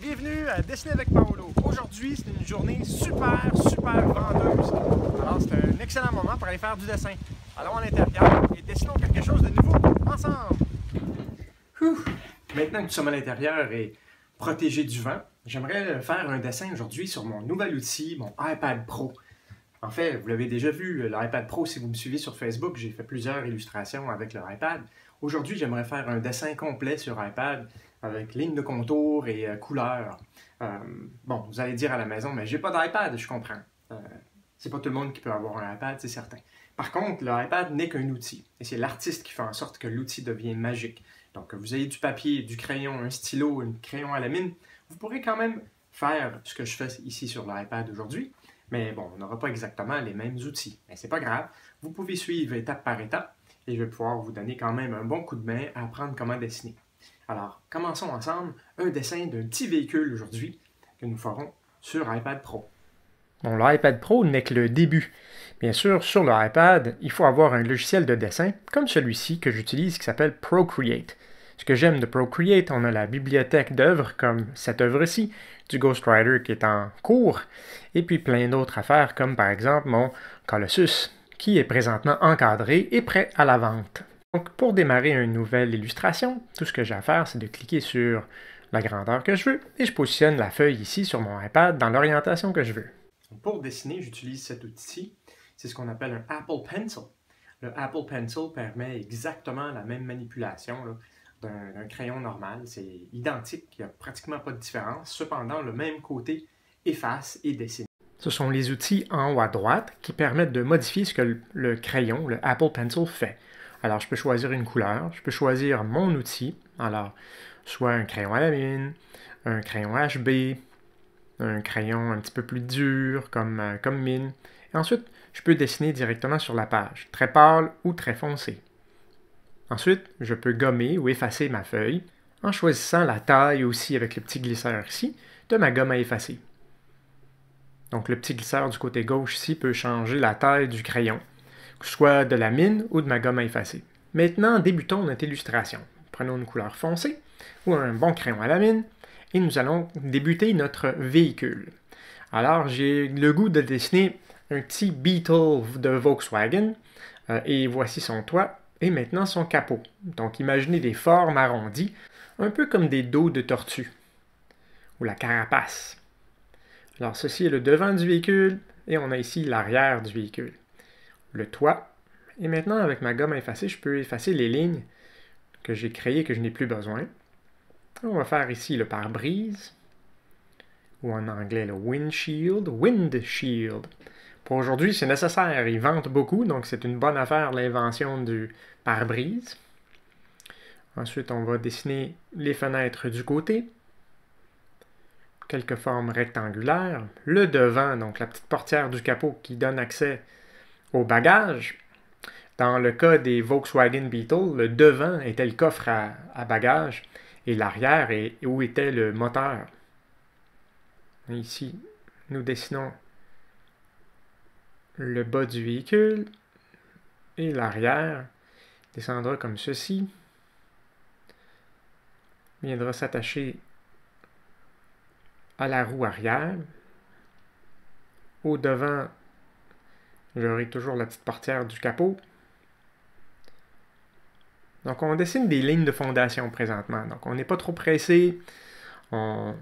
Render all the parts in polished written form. bienvenue à Dessiner avec Paolo. Aujourd'hui, c'est une journée super vendeuse. Alors, c'est un excellent moment pour aller faire du dessin. Allons à l'intérieur et dessinons quelque chose de nouveau ensemble. Ouh. Maintenant que nous sommes à l'intérieur et protégés du vent, j'aimerais faire un dessin aujourd'hui sur mon nouvel outil, mon iPad Pro. En fait, vous l'avez déjà vu, l'iPad Pro, si vous me suivez sur Facebook, j'ai fait plusieurs illustrations avec le iPad. Aujourd'hui, j'aimerais faire un dessin complet sur iPad avec lignes de contour et couleurs. Bon, vous allez dire à la maison, mais j'ai pas d'iPad, je comprends. C'est pas tout le monde qui peut avoir un iPad, c'est certain. Par contre, l'iPad n'est qu'un outil, et c'est l'artiste qui fait en sorte que l'outil devient magique. Donc, que vous ayez du papier, du crayon, un stylo, un crayon à la mine, vous pourrez quand même faire ce que je fais ici sur l'iPad aujourd'hui. Mais bon, on n'aura pas exactement les mêmes outils. Mais c'est pas grave, vous pouvez suivre étape par étape, et je vais pouvoir vous donner quand même un bon coup de main à apprendre comment dessiner. Alors, commençons ensemble un dessin d'un petit véhicule aujourd'hui que nous ferons sur iPad Pro. Bon, l'iPad Pro n'est que le début. Bien sûr, sur le iPad, il faut avoir un logiciel de dessin comme celui-ci que j'utilise qui s'appelle Procreate. Ce que j'aime de Procreate, on a la bibliothèque d'œuvres comme cette œuvre-ci, du Ghostwriter qui est en cours, et puis plein d'autres affaires comme par exemple mon Colossus qui est présentement encadré et prêt à la vente. Donc, pour démarrer une nouvelle illustration, tout ce que j'ai à faire, c'est de cliquer sur la grandeur que je veux et je positionne la feuille ici sur mon iPad dans l'orientation que je veux. Pour dessiner, j'utilise cet outil. C'est ce qu'on appelle un Apple Pencil. Le Apple Pencil permet exactement la même manipulation d'un crayon normal. C'est identique, il n'y a pratiquement pas de différence. Cependant, le même côté efface et dessine. Ce sont les outils en haut à droite qui permettent de modifier ce que le crayon, le Apple Pencil, fait. Alors, je peux choisir une couleur, je peux choisir mon outil, alors, soit un crayon à la mine, un crayon HB, un crayon un petit peu plus dur, comme mine. Et ensuite, je peux dessiner directement sur la page, très pâle ou très foncé. Ensuite, je peux gommer ou effacer ma feuille, en choisissant la taille aussi avec le petit glisseur ici, de ma gomme à effacer. Donc, le petit glisseur du côté gauche ici peut changer la taille du crayon, soit de la mine ou de ma gomme à effacer. Maintenant, débutons notre illustration. Prenons une couleur foncée ou un bon crayon à la mine et nous allons débuter notre véhicule. Alors, j'ai le goût de dessiner un petit Beetle de Volkswagen et voici son toit et maintenant son capot. Donc, imaginez des formes arrondies, un peu comme des dos de tortue ou la carapace. Alors, ceci est le devant du véhicule et on a ici l'arrière du véhicule. Le toit, et maintenant avec ma gomme à effacer, je peux effacer les lignes que j'ai créées que je n'ai plus besoin. On va faire ici le pare-brise, ou en anglais le windshield. Pour aujourd'hui, c'est nécessaire, ils vendent beaucoup, donc c'est une bonne affaire l'invention du pare-brise. Ensuite, on va dessiner les fenêtres du côté, quelques formes rectangulaires, le devant, donc la petite portière du capot qui donne accès au bagage. Dans le cas des Volkswagen Beetle, le devant était le coffre à bagages et l'arrière est où était le moteur. Et ici, nous dessinons le bas du véhicule et l'arrière descendra comme ceci, viendra s'attacher à la roue arrière, au devant. J'aurai toujours la petite portière du capot. Donc, on dessine des lignes de fondation présentement. Donc, on n'est pas trop pressé. On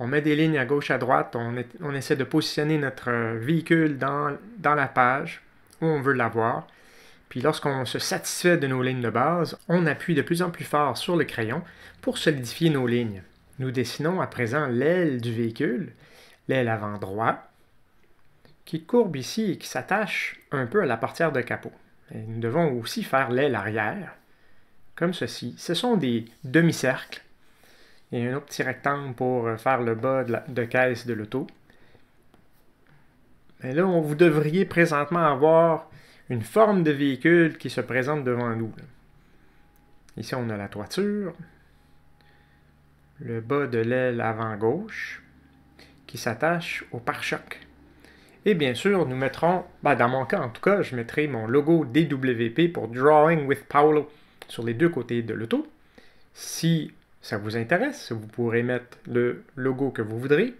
met des lignes à gauche, à droite. On essaie de positionner notre véhicule dans la page où on veut l'avoir. Puis, lorsqu'on se satisfait de nos lignes de base, on appuie de plus en plus fort sur le crayon pour solidifier nos lignes. Nous dessinons à présent l'aile du véhicule, l'aile avant droit, qui courbe ici et qui s'attache un peu à la portière de capot. Et nous devons aussi faire l'aile arrière, comme ceci. Ce sont des demi-cercles. Il y a un autre petit rectangle pour faire le bas de caisse de l'auto. Et là, vous devriez présentement avoir une forme de véhicule qui se présente devant nous. Ici, on a la toiture, le bas de l'aile avant-gauche, qui s'attache au pare-choc. Et bien sûr, nous mettrons, dans mon cas en tout cas, je mettrai mon logo DWP pour Drawing with Paolo sur les deux côtés de l'auto. Si ça vous intéresse, vous pourrez mettre le logo que vous voudrez,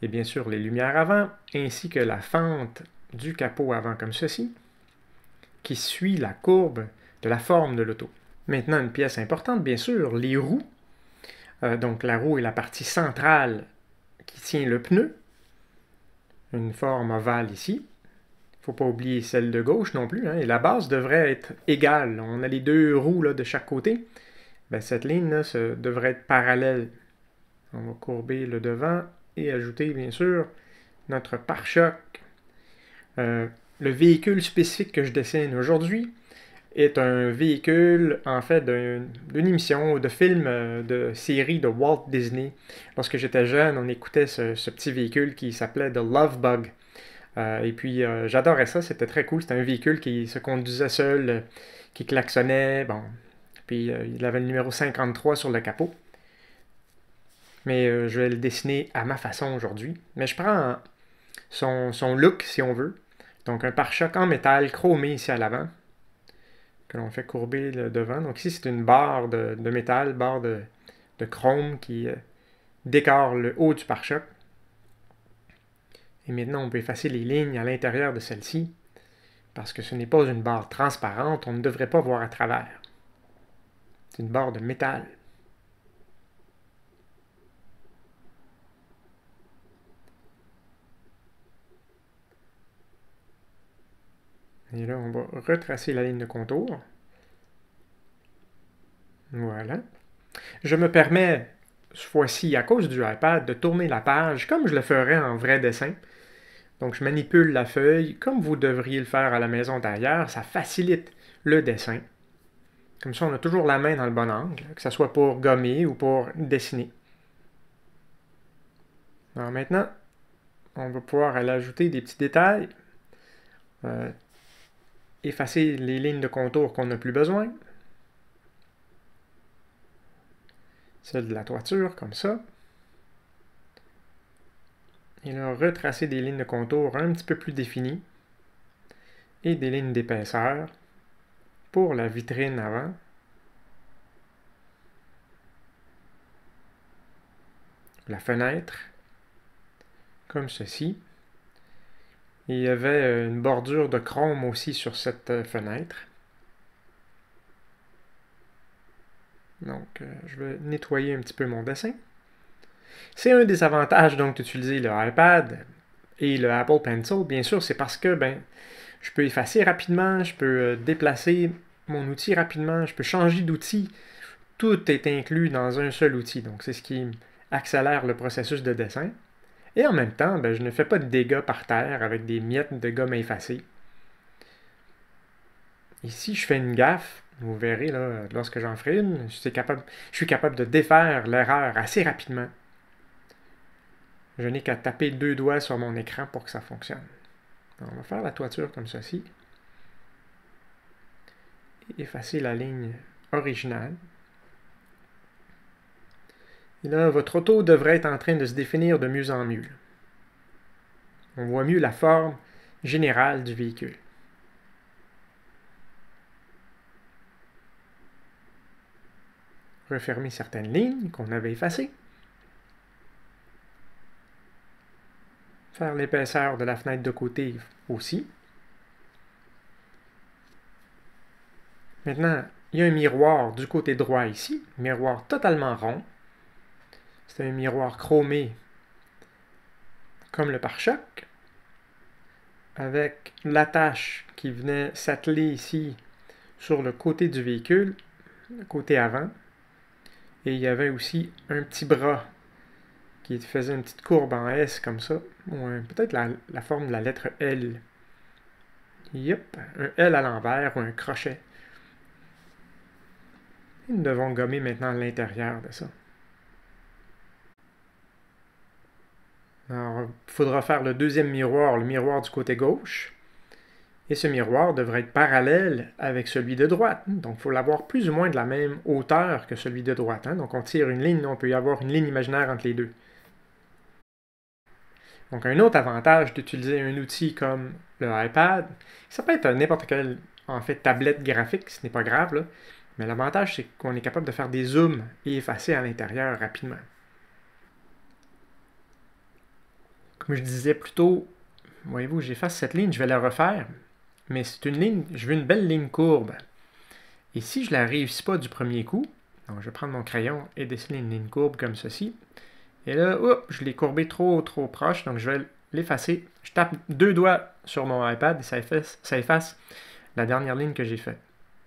et bien sûr les lumières avant, ainsi que la fente du capot avant comme ceci, qui suit la courbe de la forme de l'auto. Maintenant, une pièce importante, bien sûr, les roues. Donc la roue est la partie centrale qui tient le pneu, une forme ovale ici. Il ne faut pas oublier celle de gauche non plus, hein, et la base devrait être égale. On a les deux roues là, de chaque côté. Ben, cette ligne là, devrait être parallèle. On va courber le devant et ajouter, bien sûr, notre pare-choc. Le véhicule spécifique que je dessine aujourd'hui est un véhicule, en fait, d'une émission, de film, de série de Walt Disney. Lorsque j'étais jeune, on écoutait ce petit véhicule qui s'appelait The Love Bug. Et puis, j'adorais ça, c'était très cool. C'était un véhicule qui se conduisait seul, qui klaxonnait, bon. Puis, il avait le numéro 53 sur le capot. Mais je vais le dessiner à ma façon aujourd'hui. Mais je prends son look, si on veut. Donc, un pare-choc en métal chromé ici à l'avant, que l'on fait courber le devant. Donc ici, c'est une barre de métal, barre de chrome qui décore le haut du pare-choc. Et maintenant, on peut effacer les lignes à l'intérieur de celle-ci, parce que ce n'est pas une barre transparente, on ne devrait pas voir à travers. C'est une barre de métal. Et là, on va retracer la ligne de contour. Voilà. Je me permets, cette fois-ci, à cause du iPad, de tourner la page comme je le ferais en vrai dessin. Donc, je manipule la feuille comme vous devriez le faire à la maison d'ailleurs. Ça facilite le dessin. Comme ça, on a toujours la main dans le bon angle, que ce soit pour gommer ou pour dessiner. Alors maintenant, on va pouvoir aller ajouter des petits détails. Effacer les lignes de contour qu'on n'a plus besoin. Celle de la toiture, comme ça. Et là, retracer des lignes de contour un petit peu plus définies. Et des lignes d'épaisseur pour la vitrine avant. La fenêtre, comme ceci. Il y avait une bordure de chrome aussi sur cette fenêtre. Donc, je vais nettoyer un petit peu mon dessin. C'est un des avantages donc d'utiliser le iPad et le Apple Pencil. Bien sûr, c'est parce que je peux effacer rapidement, je peux déplacer mon outil rapidement, je peux changer d'outil. Tout est inclus dans un seul outil. Donc, c'est ce qui accélère le processus de dessin. Et en même temps, je ne fais pas de dégâts par terre avec des miettes de gomme effacée. Ici, je fais une gaffe. Vous verrez, là, lorsque j'en ferai une, je suis capable de défaire l'erreur assez rapidement. Je n'ai qu'à taper deux doigts sur mon écran pour que ça fonctionne. On va faire la toiture comme ceci. Et effacer la ligne originale. Et là, votre auto devrait être en train de se définir de mieux en mieux. On voit mieux la forme générale du véhicule. Refermer certaines lignes qu'on avait effacées. Faire l'épaisseur de la fenêtre de côté aussi. Maintenant, il y a un miroir du côté droit ici, miroir totalement rond. C'est un miroir chromé, comme le pare-choc, avec l'attache qui venait s'atteler ici sur le côté du véhicule, le côté avant. Et il y avait aussi un petit bras qui faisait une petite courbe en S comme ça, ou peut-être la forme de la lettre L. Yep, un L à l'envers ou un crochet. Et nous devons gommer maintenant l'intérieur de ça. Alors, il faudra faire le deuxième miroir, le miroir du côté gauche. Et ce miroir devrait être parallèle avec celui de droite. Donc, il faut l'avoir plus ou moins de la même hauteur que celui de droite. Donc, on tire une ligne, on peut y avoir une ligne imaginaire entre les deux. Donc, un autre avantage d'utiliser un outil comme le iPad, ça peut être n'importe quelle, en fait, tablette graphique, ce n'est pas grave, là, Mais l'avantage, c'est qu'on est capable de faire des zooms et effacer à l'intérieur rapidement. Comme je disais plus tôt, voyez-vous, j'efface cette ligne, je vais la refaire, mais c'est une ligne, je veux une belle ligne courbe. Et si je ne la réussis pas du premier coup, donc je vais prendre mon crayon et dessiner une ligne courbe comme ceci, et là, oh, je l'ai courbée trop proche, donc je vais l'effacer. Je tape deux doigts sur mon iPad et ça efface la dernière ligne que j'ai faite.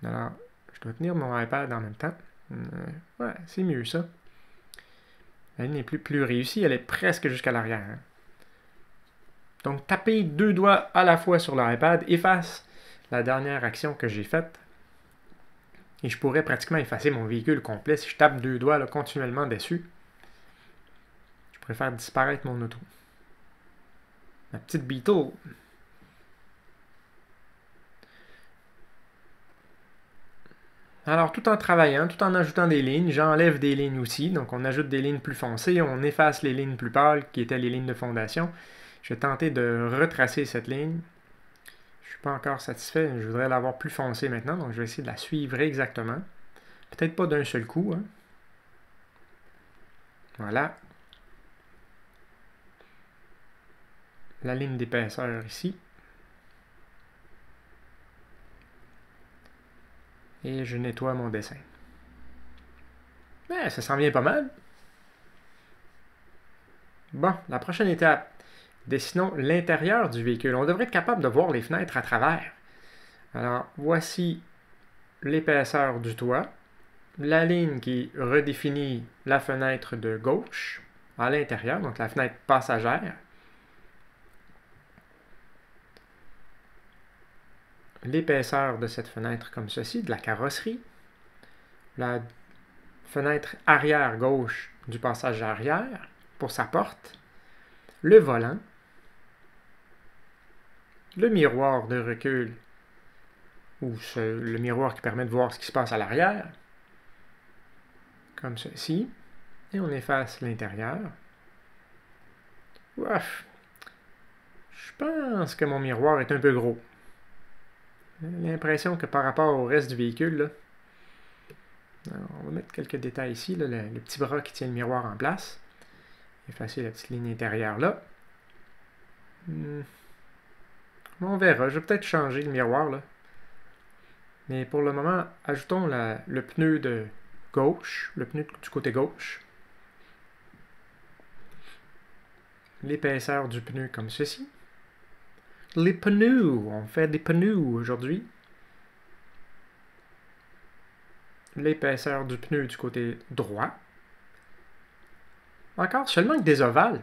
Alors, je dois tenir mon iPad en même temps. Ouais, c'est mieux ça. La ligne n'est plus réussie, elle est presque jusqu'à l'arrière. Hein. Donc, taper deux doigts à la fois sur l'iPad efface la dernière action que j'ai faite. Et je pourrais pratiquement effacer mon véhicule complet si je tape deux doigts là, continuellement dessus. Je pourrais faire disparaître mon auto. La petite Beetle. Alors, tout en travaillant, tout en ajoutant des lignes, j'enlève des lignes aussi. Donc, on ajoute des lignes plus foncées, on efface les lignes plus pâles qui étaient les lignes de fondation. Je vais tenter de retracer cette ligne. Je ne suis pas encore satisfait, je voudrais l'avoir plus foncée maintenant. Donc, je vais essayer de la suivre exactement. Peut-être pas d'un seul coup. Hein. Voilà. La ligne d'épaisseur ici. Et je nettoie mon dessin. Mais ça s'en vient pas mal. Bon, la prochaine étape. Dessinons l'intérieur du véhicule. On devrait être capable de voir les fenêtres à travers. Alors, voici l'épaisseur du toit. La ligne qui redéfinit la fenêtre de gauche à l'intérieur, donc la fenêtre passagère. L'épaisseur de cette fenêtre comme ceci, de la carrosserie, la fenêtre arrière gauche du passage arrière pour sa porte, le volant, le miroir de recul, ou le miroir qui permet de voir ce qui se passe à l'arrière, comme ceci, et on efface l'intérieur. Ouf, je pense que mon miroir est un peu gros. J'ai l'impression que par rapport au reste du véhicule, là, alors on va mettre quelques détails ici, là, le petit bras qui tient le miroir en place, effacer la petite ligne intérieure là. On verra, je vais peut-être changer le miroir là. Mais pour le moment, ajoutons le pneu de gauche, le pneu du côté gauche. L'épaisseur du pneu comme ceci. Les pneus, on fait des pneus aujourd'hui. L'épaisseur du pneu du côté droit. Encore seulement que des ovales.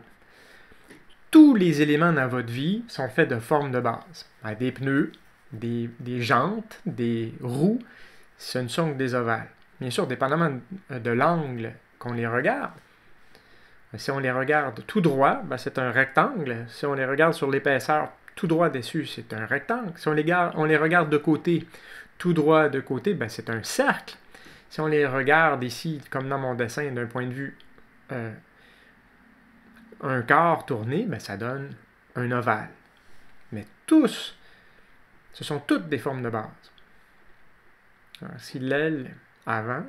Tous les éléments dans votre vie sont faits de formes de base. Des pneus, des jantes, des roues, ce ne sont que des ovales. Bien sûr, dépendamment de l'angle qu'on les regarde. Si on les regarde tout droit, c'est un rectangle. Si on les regarde sur l'épaisseur tout droit dessus, c'est un rectangle. Si on les regarde de côté, tout droit de côté, c'est un cercle. Si on les regarde ici, comme dans mon dessin, d'un point de vue un quart tourné, ça donne un ovale. Mais tous, ce sont toutes des formes de base. Alors, si l'aile avant,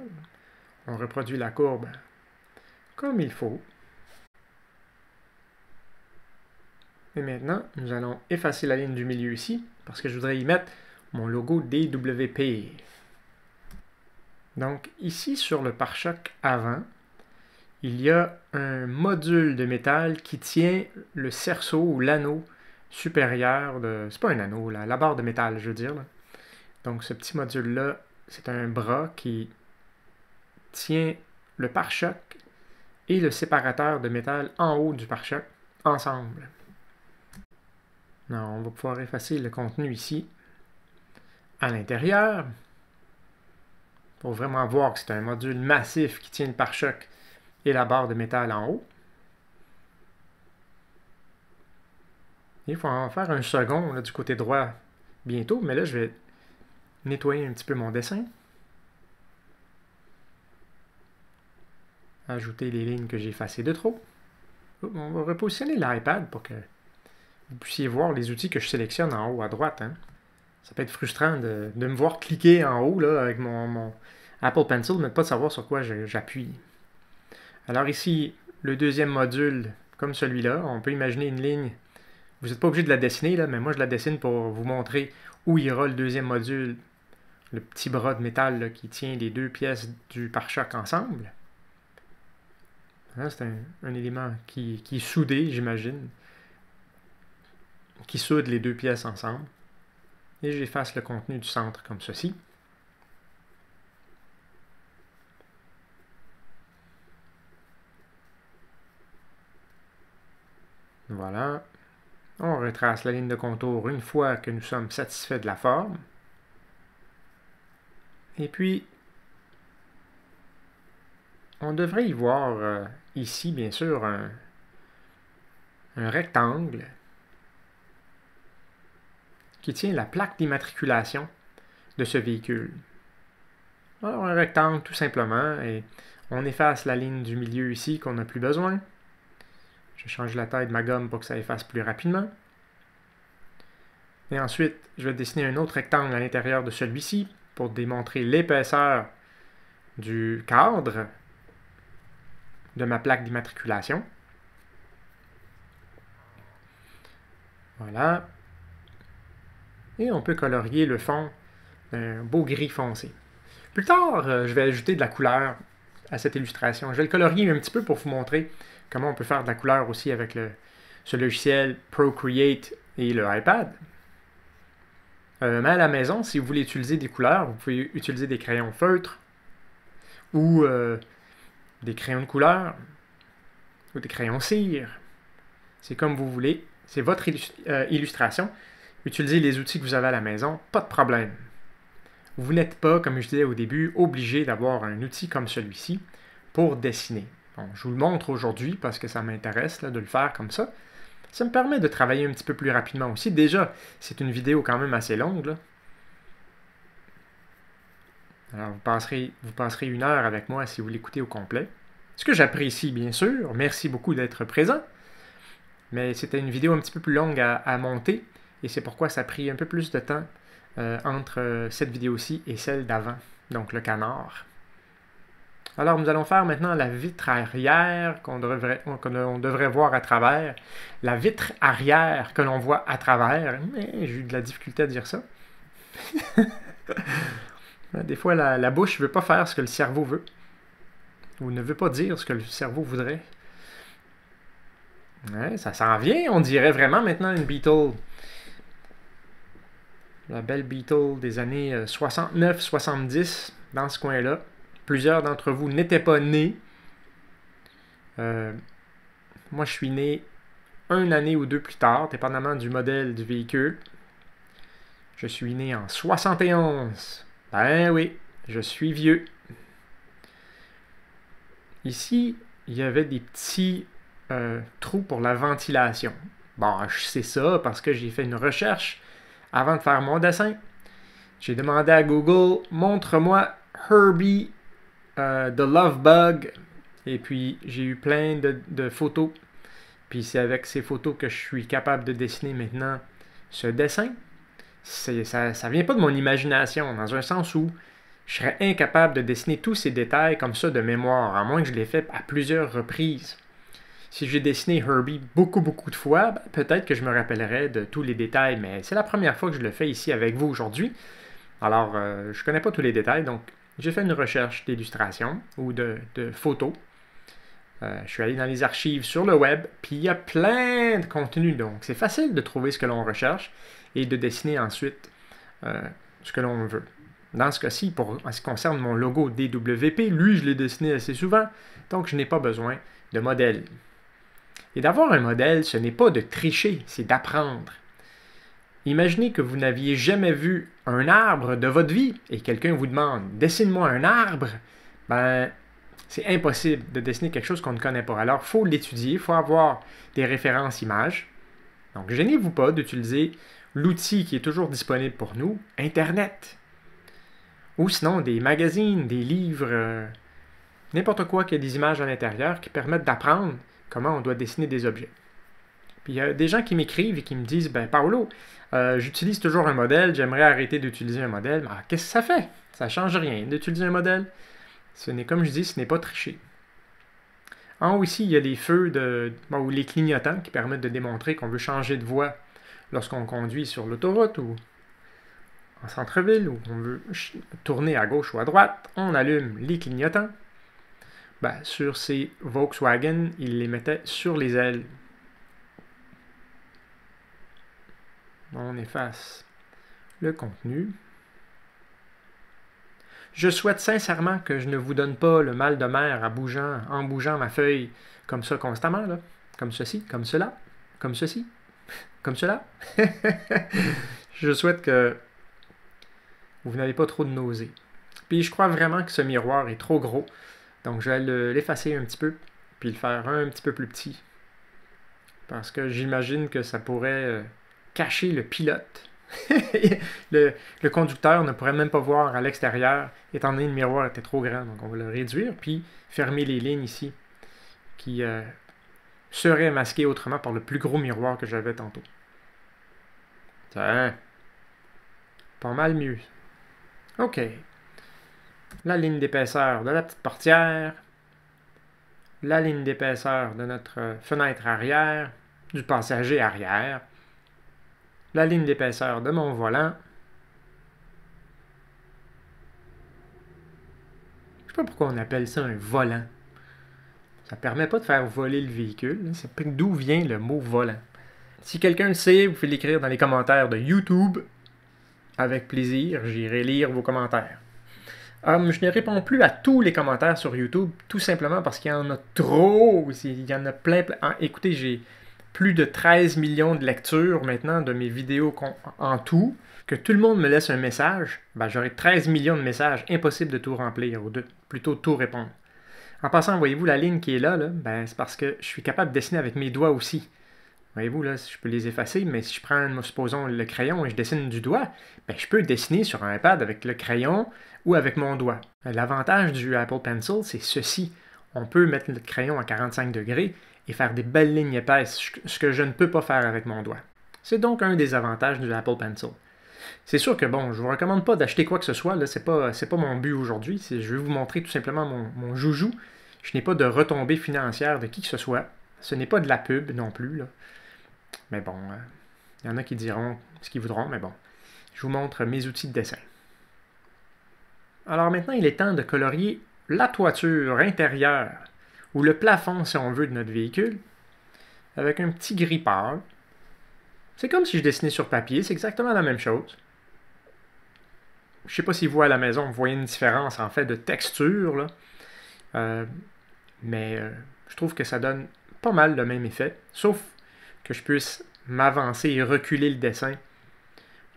on reproduit la courbe comme il faut. Et maintenant, nous allons effacer la ligne du milieu ici, parce que je voudrais y mettre mon logo DWP. Donc ici, sur le pare-choc avant, il y a un module de métal qui tient le cerceau ou l'anneau supérieur de... C'est pas un anneau, là, la barre de métal, je veux dire. Là. Donc ce petit module-là, c'est un bras qui tient le pare-choc et le séparateur de métal en haut du pare-choc ensemble. Non, on va pouvoir effacer le contenu ici, à l'intérieur, pour vraiment voir que c'est un module massif qui tient le pare-choc et la barre de métal en haut. Il faut en faire un second là, du côté droit bientôt, mais là je vais nettoyer un petit peu mon dessin. Ajouter les lignes que j'ai effacées de trop. On va repositionner l'iPad pour que vous puissiez voir les outils que je sélectionne en haut à droite. Hein. Ça peut être frustrant de me voir cliquer en haut là, avec mon, mon, Apple Pencil, mais pas de savoir sur quoi j'appuie. Alors ici, le deuxième module, comme celui-là, on peut imaginer une ligne. Vous n'êtes pas obligé de la dessiner, là, mais moi je la dessine pour vous montrer où ira le deuxième module, le petit bras de métal là, qui tient les deux pièces du pare-choc ensemble. C'est un élément qui est soudé, j'imagine, qui soude les deux pièces ensemble. Et j'efface le contenu du centre comme ceci. Voilà. On retrace la ligne de contour une fois que nous sommes satisfaits de la forme. Et puis, on devrait y voir ici, bien sûr, un rectangle qui tient la plaque d'immatriculation de ce véhicule. Alors, un rectangle, tout simplement, et on efface la ligne du milieu ici qu'on n'a plus besoin. Je change la taille de ma gomme pour que ça efface plus rapidement. Et ensuite, je vais dessiner un autre rectangle à l'intérieur de celui-ci pour démontrer l'épaisseur du cadre de ma plaque d'immatriculation. Voilà. Et on peut colorier le fond d'un beau gris foncé. Plus tard, je vais ajouter de la couleur à cette illustration. Je vais le colorier un petit peu pour vous montrer comment on peut faire de la couleur aussi avec ce logiciel Procreate et le iPad. Mais à la maison, si vous voulez utiliser des couleurs, vous pouvez utiliser des crayons feutres ou des crayons de couleur ou des crayons cire. C'est comme vous voulez. C'est votre illustration. Utilisez les outils que vous avez à la maison, pas de problème. Vous n'êtes pas, comme je disais au début, obligé d'avoir un outil comme celui-ci pour dessiner. Bon, je vous le montre aujourd'hui parce que ça m'intéresse de le faire comme ça. Ça me permet de travailler un petit peu plus rapidement aussi. Déjà, c'est une vidéo quand même assez longue, là. Alors, vous passerez une heure avec moi si vous l'écoutez au complet. Ce que j'apprécie, bien sûr. Merci beaucoup d'être présent. Mais c'était une vidéo un petit peu plus longue à monter. Et c'est pourquoi ça a pris un peu plus de temps entre cette vidéo-ci et celle d'avant. Donc, le canard. Alors, nous allons faire maintenant la vitre arrière qu'on devrait voir à travers. La vitre arrière que l'on voit à travers. Mais j'ai eu de la difficulté à dire ça. Des fois, la bouche ne veut pas faire ce que le cerveau veut. Ou ne veut pas dire ce que le cerveau voudrait. Ouais, ça s'en vient, on dirait vraiment maintenant une Beetle. La belle Beetle des années 69-70, dans ce coin-là. Plusieurs d'entre vous n'étaient pas nés. Moi, je suis né une année ou deux plus tard, dépendamment du modèle du véhicule. Je suis né en 71. Ben oui, je suis vieux. Ici, il y avait des petits trous pour la ventilation. Bon, je sais ça parce que j'ai fait une recherche avant de faire mon dessin. J'ai demandé à Google, montre-moi Herbie, The Love Bug, et puis j'ai eu plein de photos. Puis c'est avec ces photos que je suis capable de dessiner maintenant ce dessin. Ça vient pas de mon imagination, dans un sens où je serais incapable de dessiner tous ces détails comme ça de mémoire, à moins que je l'ai fait à plusieurs reprises. Si j'ai dessiné Herbie beaucoup de fois, ben, peut-être que je me rappellerai de tous les détails, mais c'est la première fois que je le fais ici avec vous aujourd'hui. Alors, je ne connais pas tous les détails, donc j'ai fait une recherche d'illustrations ou de photos. Je suis allé dans les archives sur le web, puis il y a plein de contenus, donc c'est facile de trouver ce que l'on recherche et de dessiner ensuite ce que l'on veut. Dans ce cas-ci, en ce qui concerne mon logo DWP, lui, je l'ai dessiné assez souvent, donc je n'ai pas besoin de modèle. Et d'avoir un modèle, ce n'est pas de tricher, c'est d'apprendre. Imaginez que vous n'aviez jamais vu un arbre de votre vie et quelqu'un vous demande « Dessine-moi un arbre », ben, c'est impossible de dessiner quelque chose qu'on ne connaît pas. Alors, il faut l'étudier, il faut avoir des références images. Donc, gênez-vous pas d'utiliser l'outil qui est toujours disponible pour nous, Internet. Ou sinon, des magazines, des livres, n'importe quoi qui a des images à l'intérieur qui permettent d'apprendre comment on doit dessiner des objets. Puis il y a des gens qui m'écrivent et qui me disent « Ben, Paolo, j'utilise toujours un modèle, j'aimerais arrêter d'utiliser un modèle. » Ah, qu'est-ce que ça fait? Ça ne change rien d'utiliser un modèle. Ce n'est, comme je dis, ce n'est pas tricher. En haut ici, il y a les feux ou les clignotants qui permettent de démontrer qu'on veut changer de voie lorsqu'on conduit sur l'autoroute ou en centre-ville, ou qu'on veut tourner à gauche ou à droite. On allume les clignotants. Ben, sur ces Volkswagen, ils les mettaient sur les ailes. On efface le contenu. Je souhaite sincèrement que je ne vous donne pas le mal de mer en bougeant ma feuille comme ça constamment, là. Comme ceci, comme cela, comme ceci, comme cela. Je souhaite que vous n'avez pas trop de nausées. Puis je crois vraiment que ce miroir est trop gros, donc je vais l'effacer un petit peu, puis le faire un petit peu plus petit. Parce que j'imagine que ça pourrait cacher le pilote. Le conducteur ne pourrait même pas voir à l'extérieur, étant donné que le miroir était trop grand. Donc on va le réduire, puis fermer les lignes ici, qui seraient masquées autrement par le plus gros miroir que j'avais tantôt. Tiens, pas mal mieux. OK. La ligne d'épaisseur de la petite portière, la ligne d'épaisseur de notre fenêtre arrière, du passager arrière, la ligne d'épaisseur de mon volant. Je ne sais pas pourquoi on appelle ça un volant. Ça ne permet pas de faire voler le véhicule. C'est d'où vient le mot volant. Si quelqu'un le sait, vous pouvez l'écrire dans les commentaires de YouTube. Avec plaisir, j'irai lire vos commentaires. Je ne réponds plus à tous les commentaires sur YouTube, tout simplement parce qu'il y en a trop. Il y en a plein. Écoutez, j'ai plus de 13 millions de lectures maintenant de mes vidéos en tout. Que tout le monde me laisse un message, ben j'aurai 13 millions de messages. Impossible de tout remplir, ou de plutôt tout répondre. En passant, voyez-vous la ligne qui est là, ben, c'est parce que je suis capable de dessiner avec mes doigts aussi. Voyez-vous, là, je peux les effacer, mais si je prends, supposons, le crayon et je dessine du doigt, ben, je peux dessiner sur un iPad avec le crayon ou avec mon doigt. L'avantage du Apple Pencil, c'est ceci. On peut mettre le crayon à 45 degrés et faire des belles lignes épaisses, ce que je ne peux pas faire avec mon doigt. C'est donc un des avantages du Apple Pencil. C'est sûr que, bon, je ne vous recommande pas d'acheter quoi que ce soit, c'est pas mon but aujourd'hui, je vais vous montrer tout simplement mon joujou. Je n'ai pas de retombées financières de qui que ce soit. Ce n'est pas de la pub non plus, là. Mais bon, il y en a qui diront ce qu'ils voudront, mais bon. Je vous montre mes outils de dessin. Alors maintenant, il est temps de colorier la toiture intérieure, ou le plafond, si on veut, de notre véhicule, avec un petit gris pâle. C'est comme si je dessinais sur papier, c'est exactement la même chose. Je ne sais pas si vous, à la maison, vous voyez une différence, en fait, de texture, là. Mais je trouve que ça donne pas mal le même effet, sauf que je puisse m'avancer et reculer le dessin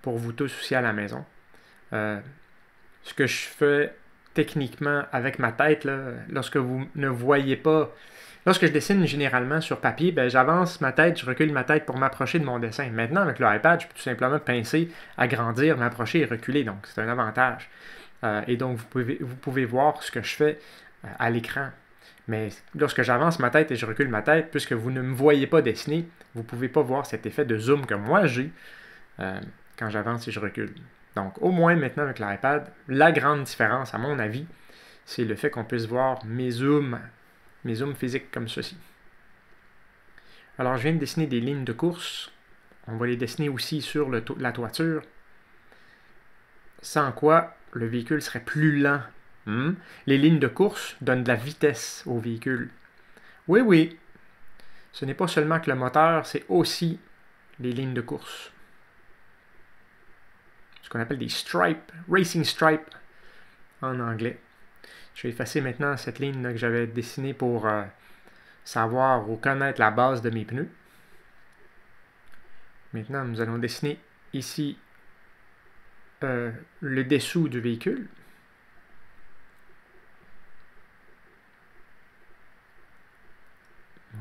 pour vous tous aussi à la maison. Ce que je fais techniquement avec ma tête, là, lorsque vous ne voyez pas, lorsque je dessine généralement sur papier, j'avance ma tête, je recule ma tête pour m'approcher de mon dessin. Maintenant, avec le iPad, je peux tout simplement pincer, agrandir, m'approcher et reculer, donc c'est un avantage. Et donc, vous pouvez voir ce que je fais à l'écran. Mais lorsque j'avance ma tête et je recule ma tête, puisque vous ne me voyez pas dessiner, vous ne pouvez pas voir cet effet de zoom que moi j'ai quand j'avance et je recule. Donc au moins maintenant avec l'iPad, la grande différence à mon avis, c'est le fait qu'on puisse voir mes zooms physiques comme ceci. Alors je viens de dessiner des lignes de course, on va les dessiner aussi sur la toiture, sans quoi le véhicule serait plus lent. Les lignes de course donnent de la vitesse au véhicule. Oui, oui, ce n'est pas seulement que le moteur, c'est aussi les lignes de course. Ce qu'on appelle des stripes, racing stripes en anglais. Je vais effacer maintenant cette ligne que j'avais dessinée pour savoir ou connaître la base de mes pneus. Maintenant, nous allons dessiner ici le dessous du véhicule.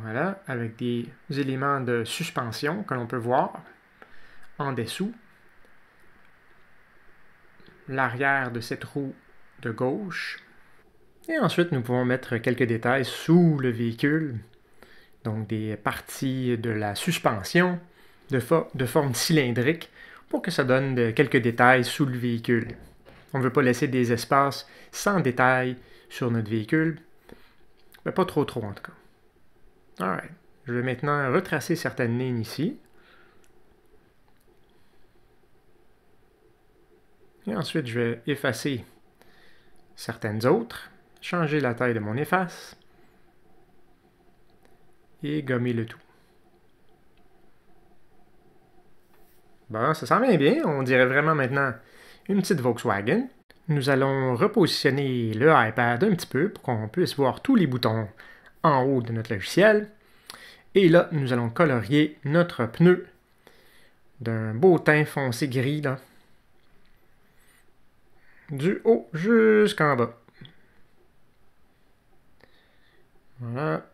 Voilà, avec des éléments de suspension que l'on peut voir en dessous. L'arrière de cette roue de gauche. Et ensuite, nous pouvons mettre quelques détails sous le véhicule. donc des parties de la suspension de forme cylindrique pour que ça donne quelques détails sous le véhicule. On ne veut pas laisser des espaces sans détails sur notre véhicule, mais pas trop en tout cas. Alright. Je vais maintenant retracer certaines lignes ici. Et ensuite, je vais effacer certaines autres, changer la taille de mon efface et gommer le tout. Bon, ça sent bien, on dirait vraiment maintenant une petite Volkswagen. Nous allons repositionner le iPad un petit peu pour qu'on puisse voir tous les boutons en haut de notre logiciel. Et là, nous allons colorier notre pneu d'un beau teint foncé gris, là, du haut jusqu'en bas. Voilà.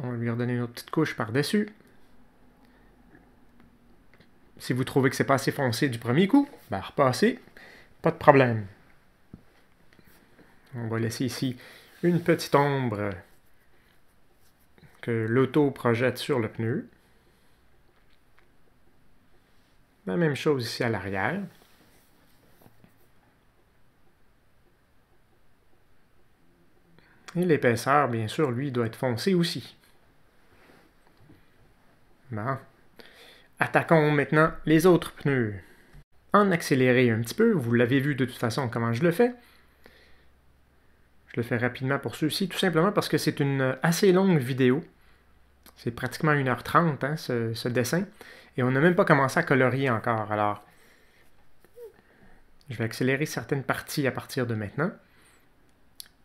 On va lui redonner une autre petite couche par-dessus. Si vous trouvez que c'est pas assez foncé du premier coup, ben repassez, pas de problème. On va laisser ici une petite ombre que l'auto projette sur le pneu. La même chose ici à l'arrière. Et l'épaisseur, bien sûr, lui, doit être foncé aussi. Bon. Attaquons maintenant les autres pneus. En accéléré un petit peu, vous l'avez vu de toute façon comment je le fais. Je le fais rapidement pour ceux-ci, tout simplement parce que c'est une assez longue vidéo. C'est pratiquement 1h30, hein, ce dessin. Et on n'a même pas commencé à colorier encore. Alors, je vais accélérer certaines parties à partir de maintenant.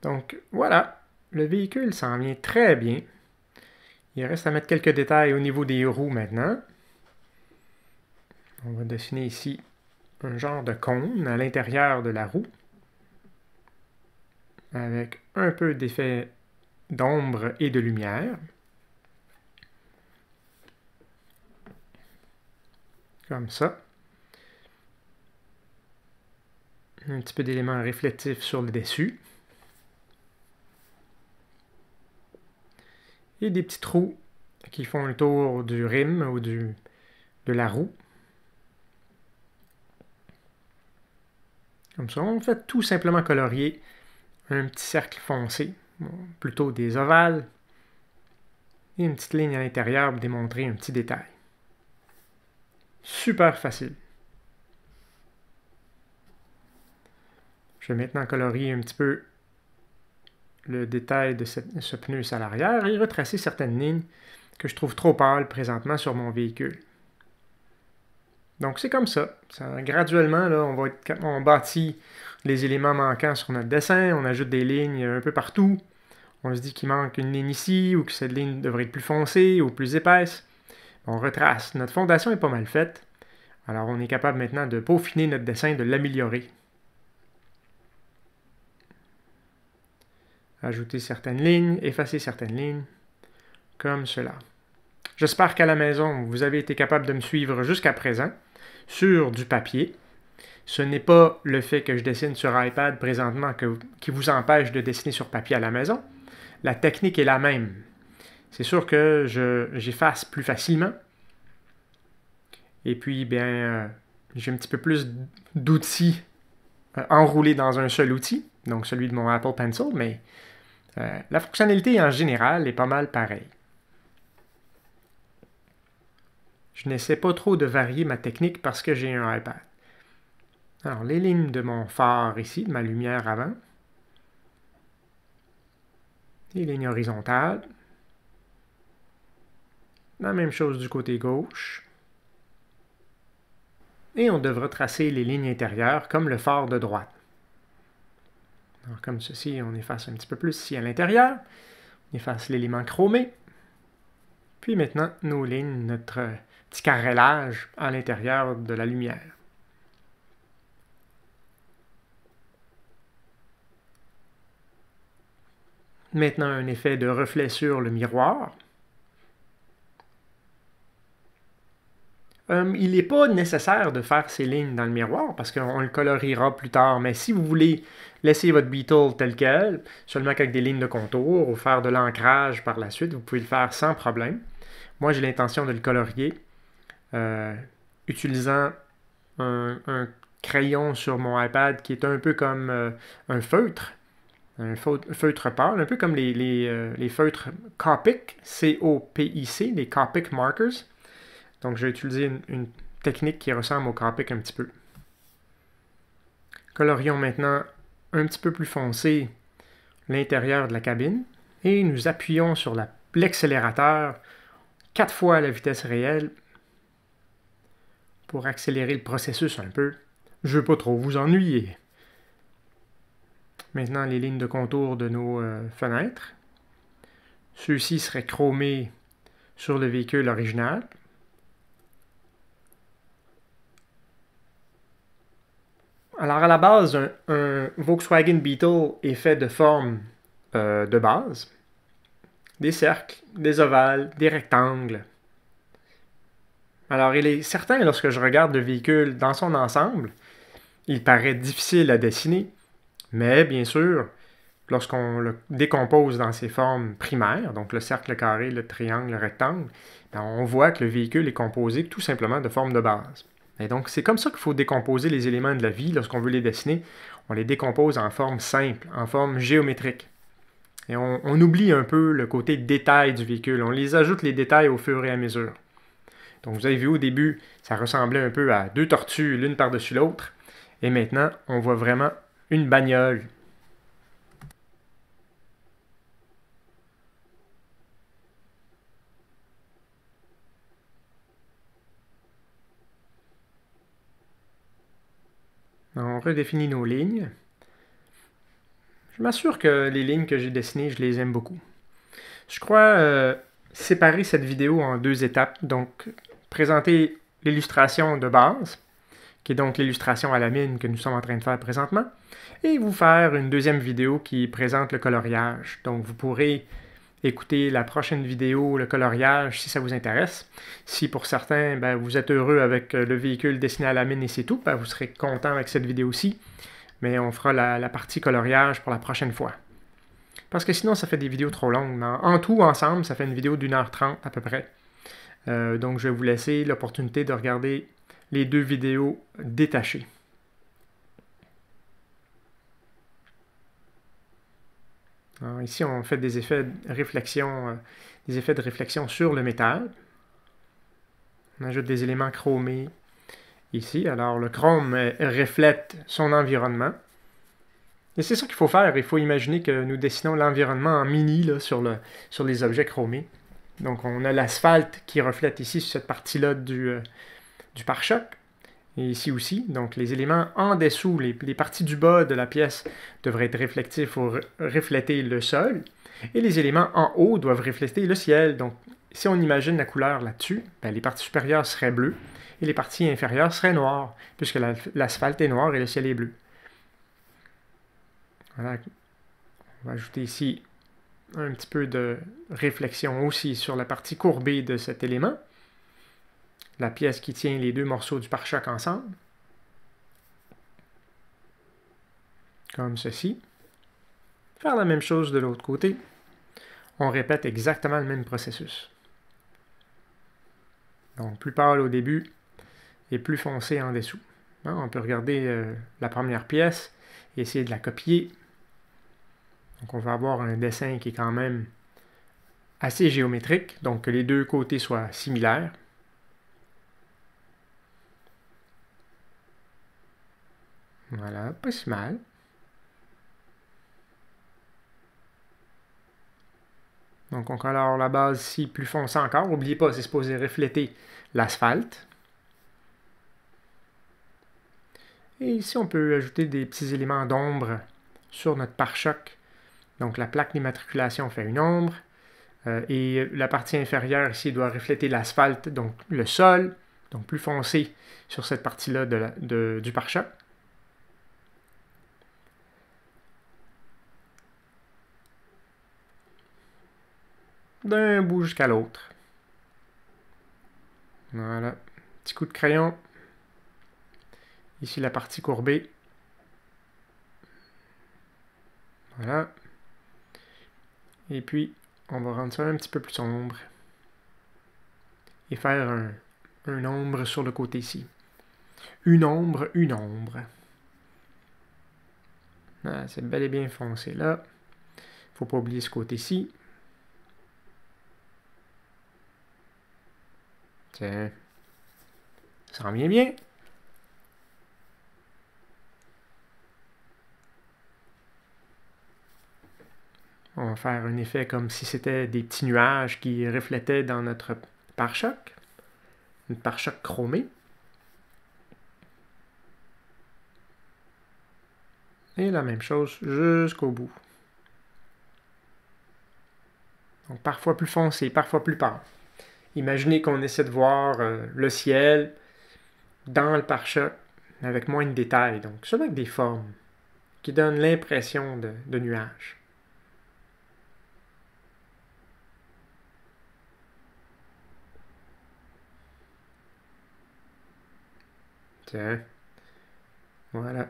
Donc, voilà. Le véhicule s'en vient très bien. Il reste à mettre quelques détails au niveau des roues maintenant. On va dessiner ici un genre de cône à l'intérieur de la roue, avec un peu d'effet d'ombre et de lumière. Comme ça. Un petit peu d'éléments réflectifs sur le dessus. Et des petits trous qui font le tour du rim ou de la roue. Comme ça, on fait tout simplement colorier un petit cercle foncé, plutôt des ovales, et une petite ligne à l'intérieur pour démontrer un petit détail. Super facile. Je vais maintenant colorier un petit peu le détail de ce pneu à l'arrière et retracer certaines lignes que je trouve trop pâles présentement sur mon véhicule. Donc c'est comme ça. Graduellement, là, on bâtit les éléments manquants sur notre dessin, on ajoute des lignes un peu partout. On se dit qu'il manque une ligne ici, ou que cette ligne devrait être plus foncée ou plus épaisse. On retrace. Notre fondation est pas mal faite. Alors on est capable maintenant de peaufiner notre dessin, de l'améliorer. Ajouter certaines lignes, effacer certaines lignes, comme cela. J'espère qu'à la maison, vous avez été capable de me suivre jusqu'à présent sur du papier. Ce n'est pas le fait que je dessine sur iPad présentement qui vous empêche de dessiner sur papier à la maison. La technique est la même. C'est sûr que j'efface plus facilement. Et puis, bien, j'ai un petit peu plus d'outils enroulés dans un seul outil, donc celui de mon Apple Pencil, mais la fonctionnalité en général est pas mal pareille. Je n'essaie pas trop de varier ma technique parce que j'ai un iPad. Alors, les lignes de mon phare ici, de ma lumière avant. Les lignes horizontales. La même chose du côté gauche. Et on devra tracer les lignes intérieures comme le phare de droite. Alors, comme ceci, on efface un petit peu plus ici à l'intérieur. On efface l'élément chromé. Puis maintenant, nos lignes, notre petit carrelage à l'intérieur de la lumière. Maintenant, un effet de reflet sur le miroir. Il n'est pas nécessaire de faire ces lignes dans le miroir parce qu'on le coloriera plus tard, mais si vous voulez laisser votre Beetle tel quel, seulement avec des lignes de contour ou faire de l'ancrage par la suite, vous pouvez le faire sans problème. Moi, j'ai l'intention de le colorier utilisant un crayon sur mon iPad qui est un peu comme un feutre pâle, un peu comme les feutres Copic, C-O-P-I-C, les Copic Markers. Donc, j'ai utilisé une technique qui ressemble au Copic un petit peu. Colorions maintenant un petit peu plus foncé l'intérieur de la cabine et nous appuyons sur l'accélérateur 4 fois à la vitesse réelle pour accélérer le processus un peu. Je ne veux pas trop vous ennuyer. Maintenant, les lignes de contour de nos fenêtres. Ceux-ci seraient chromés sur le véhicule original. Alors, à la base, un Volkswagen Beetle est fait de formes de base. Des cercles, des ovales, des rectangles. Alors, il est certain, lorsque je regarde le véhicule dans son ensemble, il paraît difficile à dessiner. Mais, bien sûr, lorsqu'on le décompose dans ses formes primaires, donc le cercle, le carré, le triangle, le rectangle, bien, on voit que le véhicule est composé tout simplement de formes de base. Et donc, c'est comme ça qu'il faut décomposer les éléments de la vie lorsqu'on veut les dessiner. On les décompose en forme simple, en forme géométrique. Et on oublie un peu le côté détail du véhicule. On les ajoute les détails au fur et à mesure. Donc, vous avez vu au début, ça ressemblait un peu à 2 tortues, l'une par-dessus l'autre. Et maintenant, on voit vraiment une bagnole. On redéfinit nos lignes. Je m'assure que les lignes que j'ai dessinées, je les aime beaucoup. Je crois séparer cette vidéo en 2 étapes. Donc, présenter l'illustration de base, qui est donc l'illustration à la mine que nous sommes en train de faire présentement, et vous faire une 2e vidéo qui présente le coloriage. Donc, vous pourrez écouter la prochaine vidéo, le coloriage, si ça vous intéresse. Si pour certains, ben, vous êtes heureux avec le véhicule dessiné à la mine et c'est tout, ben, vous serez content avec cette vidéo-ci. Mais on fera la partie coloriage pour la prochaine fois. Parce que sinon, ça fait des vidéos trop longues. En tout, ensemble, ça fait une vidéo d'1h30 à peu près. Donc, je vais vous laisser l'opportunité de regarder les 2 vidéos détachées. Alors ici, on fait des effets de réflexion, sur le métal. On ajoute des éléments chromés ici. Alors, le chrome reflète son environnement. Et c'est ça qu'il faut faire. Il faut imaginer que nous dessinons l'environnement en mini là, sur les objets chromés. Donc, on a l'asphalte qui reflète ici, sur cette partie-là du pare-choc. Et ici aussi, donc les éléments en dessous, les parties du bas de la pièce devraient être réflectifs ou refléter le sol. Et les éléments en haut doivent refléter le ciel. Donc, si on imagine la couleur là-dessus, ben, les parties supérieures seraient bleues et les parties inférieures seraient noires, puisque l'asphalte est noir et le ciel est bleu. Voilà. On va ajouter ici un petit peu de réflexion aussi sur la partie courbée de cet élément. La pièce qui tient les 2 morceaux du pare-choc ensemble. Comme ceci. Faire la même chose de l'autre côté. On répète exactement le même processus. Donc, plus pâle au début et plus foncé en dessous. On peut regarder la première pièce et essayer de la copier. Donc, on va avoir un dessin qui est quand même assez géométrique. Donc, que les 2 côtés soient similaires. Voilà, pas si mal. Donc, on colore la base ici plus foncée encore. N'oubliez pas, c'est supposé refléter l'asphalte. Et ici, on peut ajouter des petits éléments d'ombre sur notre pare-choc. Donc, la plaque d'immatriculation fait une ombre. Et la partie inférieure ici doit refléter l'asphalte, donc le sol. Donc, plus foncé sur cette partie-là du pare-choc. D'un bout jusqu'à l'autre. Voilà. Petit coup de crayon. Ici, la partie courbée. Voilà. Et puis, on va rendre ça un petit peu plus sombre. Et faire un ombre sur le côté ici. Une ombre, une ombre. Ah, c'est bel et bien foncé là. Faut pas oublier ce côté-ci. Tiens. Ça rend bien bien. On va faire un effet comme si c'était des petits nuages qui reflétaient dans notre pare-choc. Une pare-choc chromée. Et la même chose jusqu'au bout. Donc parfois plus foncé, parfois plus pâle. Imaginez qu'on essaie de voir le ciel dans le pare-choc avec moins de détails. Donc ça avec des formes qui donnent l'impression de nuages. Tiens. Voilà.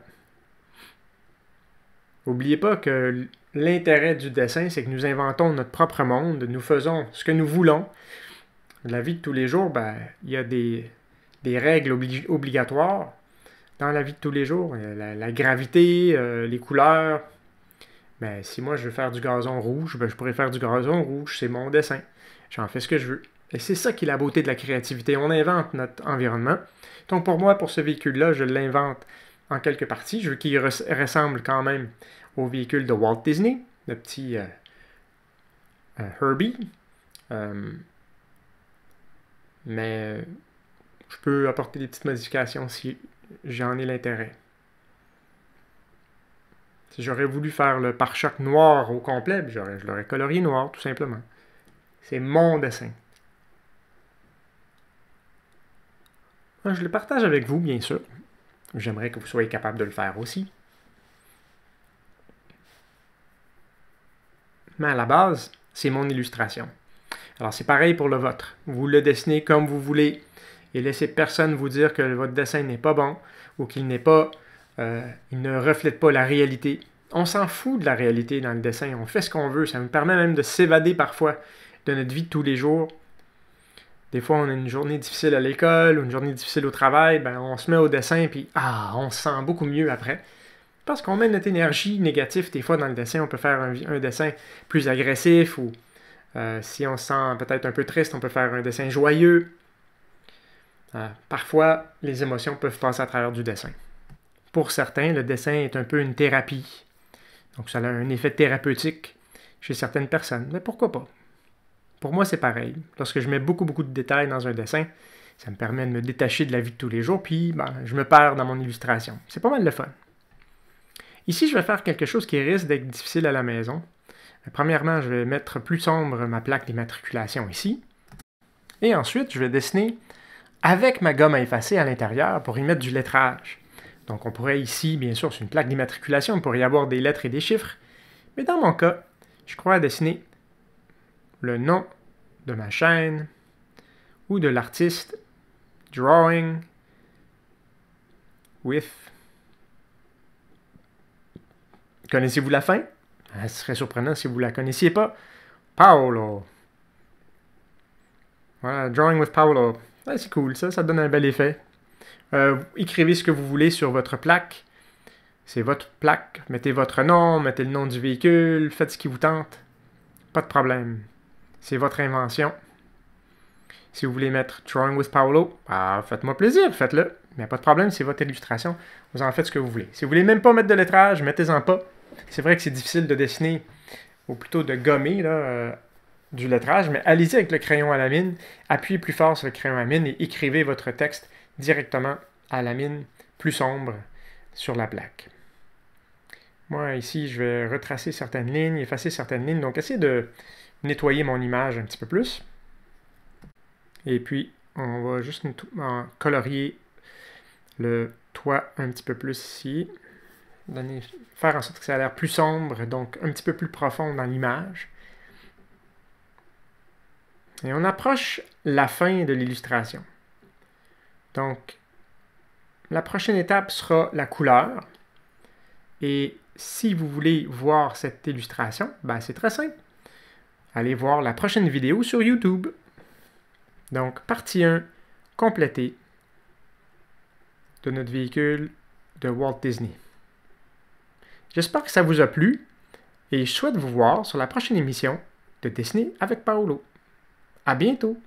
N'oubliez pas que l'intérêt du dessin, c'est que nous inventons notre propre monde, nous faisons ce que nous voulons. La vie de tous les jours, ben, il y a des règles obligatoires dans la vie de tous les jours. La gravité, les couleurs. Ben, si moi je veux faire du gazon rouge, ben, je pourrais faire du gazon rouge, c'est mon dessin. J'en fais ce que je veux. Et c'est ça qui est la beauté de la créativité. On invente notre environnement. Donc pour moi, pour ce véhicule-là, je l'invente. En quelques parties, je veux qu'il ressemble quand même au véhicule de Walt Disney, le petit Herbie. Mais je peux apporter des petites modifications si j'en ai l'intérêt. Si j'aurais voulu faire le pare-choc noir au complet, je l'aurais colorié noir, tout simplement. C'est mon dessin. Je le partage avec vous, bien sûr. J'aimerais que vous soyez capable de le faire aussi. Mais à la base, c'est mon illustration. Alors c'est pareil pour le vôtre. Vous le dessinez comme vous voulez et laissez personne vous dire que votre dessin n'est pas bon ou qu'il n'est pas, il ne reflète pas la réalité. On s'en fout de la réalité dans le dessin. On fait ce qu'on veut. Ça nous permet même de s'évader parfois de notre vie de tous les jours. Des fois, on a une journée difficile à l'école ou une journée difficile au travail, ben, on se met au dessin puis on se sent beaucoup mieux après. Parce qu'on met notre énergie négative des fois dans le dessin. On peut faire un dessin plus agressif ou si on se sent peut-être un peu triste, on peut faire un dessin joyeux. Parfois, les émotions peuvent passer à travers du dessin. Pour certains, le dessin est un peu une thérapie. Donc, ça a un effet thérapeutique chez certaines personnes. Mais pourquoi pas? Pour moi, c'est pareil. Lorsque je mets beaucoup de détails dans un dessin, ça me permet de me détacher de la vie de tous les jours, puis ben, je me perds dans mon illustration. C'est pas mal de fun. Ici, je vais faire quelque chose qui risque d'être difficile à la maison. Mais premièrement, je vais mettre plus sombre ma plaque d'immatriculation ici. Et ensuite, je vais dessiner avec ma gomme à effacer à l'intérieur pour y mettre du lettrage. Donc on pourrait ici, bien sûr, c'est une plaque d'immatriculation, il pourrait y avoir des lettres et des chiffres. Mais dans mon cas, je crois dessiner le nom de ma chaîne ou de l'artiste Drawing with. Connaissez-vous la fin? Ce serait surprenant si vous ne la connaissiez pas. Paolo. Voilà, Drawing with Paolo. Ah, c'est cool, ça donne un bel effet. Écrivez ce que vous voulez sur votre plaque. C'est votre plaque. Mettez votre nom, mettez le nom du véhicule, faites ce qui vous tente. Pas de problème. C'est votre invention. Si vous voulez mettre Drawing with Paolo, faites-moi plaisir, faites-le. Mais pas de problème, c'est votre illustration. Vous en faites ce que vous voulez. Si vous voulez même pas mettre de lettrage, mettez-en pas. C'est vrai que c'est difficile de dessiner, ou plutôt de gommer là, du lettrage, mais allez-y avec le crayon à la mine. Appuyez plus fort sur le crayon à mine et écrivez votre texte directement à la mine, plus sombre, sur la plaque. Moi, ici, je vais retracer certaines lignes, effacer certaines lignes. Donc, essayez de nettoyer mon image un petit peu plus. Et puis, on va juste colorier le toit un petit peu plus ici. Faire en sorte que ça a l'air plus sombre, donc un petit peu plus profond dans l'image. Et on approche la fin de l'illustration. Donc, la prochaine étape sera la couleur. Et si vous voulez voir cette illustration, ben c'est très simple. Allez voir la prochaine vidéo sur YouTube. Donc, partie 1, complétée de notre véhicule de Walt Disney. J'espère que ça vous a plu et je souhaite vous voir sur la prochaine émission de Dessiner avec Paolo. À bientôt!